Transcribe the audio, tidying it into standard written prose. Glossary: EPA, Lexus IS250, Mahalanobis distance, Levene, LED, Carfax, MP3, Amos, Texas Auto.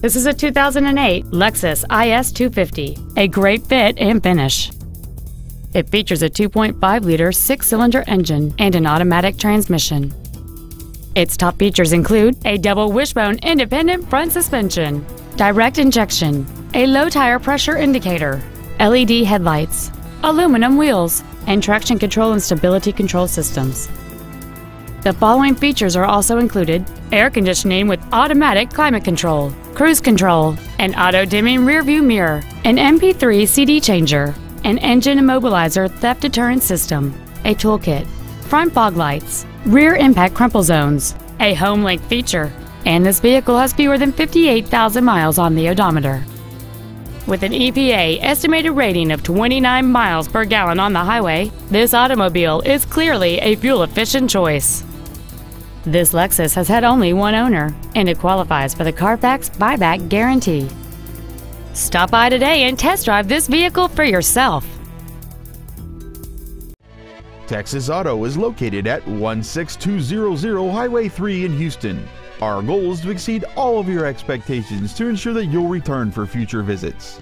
This is a 2008 Lexus IS250, a great fit and finish. It features a 2.5-liter six-cylinder engine and an automatic transmission. Its top features include a double wishbone independent front suspension, direct injection, a low tire pressure indicator, LED headlights, aluminum wheels, and traction control and stability control systems. The following features are also included: air conditioning with automatic climate control, cruise control, an auto-dimming rearview mirror, an MP3 CD changer, an engine immobilizer theft deterrent system, a toolkit, front fog lights, rear impact crumple zones, a home link feature, and this vehicle has fewer than 58,000 miles on the odometer. With an EPA estimated rating of 29 miles per gallon on the highway, this automobile is clearly a fuel-efficient choice. This Lexus has had only one owner, and it qualifies for the Carfax buyback guarantee. Stop by today and test drive this vehicle for yourself. Texas Auto is located at 16200 Highway 3 in Houston. Our goal is to exceed all of your expectations to ensure that you'll return for future visits.